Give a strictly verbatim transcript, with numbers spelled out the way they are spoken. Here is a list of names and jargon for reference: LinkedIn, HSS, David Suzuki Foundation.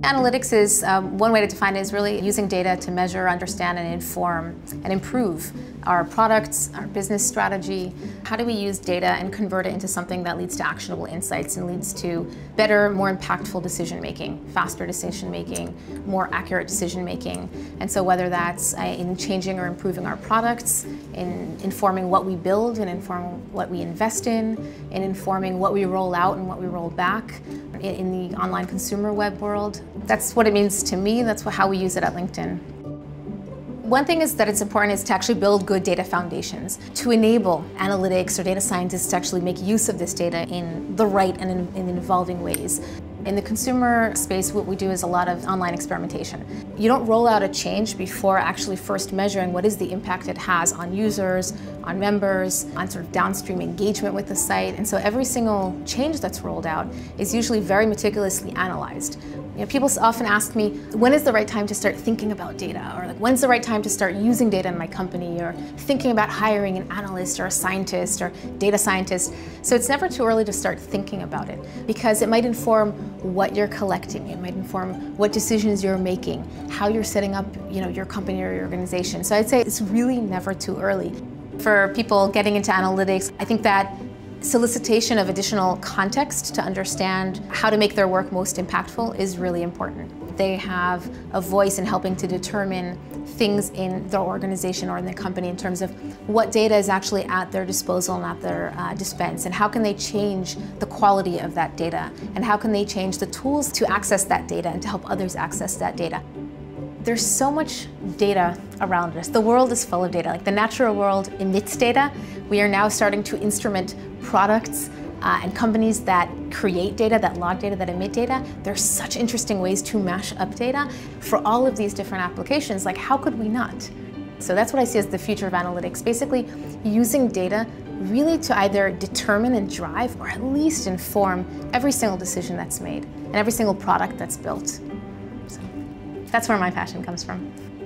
Analytics is, um, one way to define it is really using data to measure, understand, and inform and improve our products, our business strategy. How do we use data and convert it into something that leads to actionable insights and leads to better, more impactful decision making, faster decision making, more accurate decision making. And so whether that's uh, in changing or improving our products, in informing what we build and informing what we invest in, in informing what we roll out and what we roll back in, in the online consumer web world. That's what it means to me. That's how we use it at LinkedIn. One thing is that it's important is to actually build good data foundations to enable analytics or data scientists to actually make use of this data in the right and in, in involving ways. In the consumer space, what we do is a lot of online experimentation. You don't roll out a change before actually first measuring what is the impact it has on users, on members, on sort of downstream engagement with the site. And so every single change that's rolled out is usually very meticulously analyzed. You know, people often ask me, when is the right time to start thinking about data? Or like, when's the right time to start using data in my company? Or thinking about hiring an analyst or a scientist or data scientist. So it's never too early to start thinking about it, because it might inform what you're collecting. It might inform what decisions you're making, how you're setting up, you know, your company or your organization. So I'd say it's really never too early. For people getting into analytics, I think that solicitation of additional context to understand how to make their work most impactful is really important. They have a voice in helping to determine things in their organization or in their company in terms of what data is actually at their disposal and at their uh, dispense, and how can they change the quality of that data, and how can they change the tools to access that data and to help others access that data. There's so much data around us. The world is full of data. Like, the natural world emits data. We are now starting to instrument products uh, and companies that create data, that log data, that emit data. There's such interesting ways to mash up data for all of these different applications. Like, how could we not? So that's what I see as the future of analytics, basically using data really to either determine and drive, or at least inform every single decision that's made and every single product that's built. So that's where my passion comes from.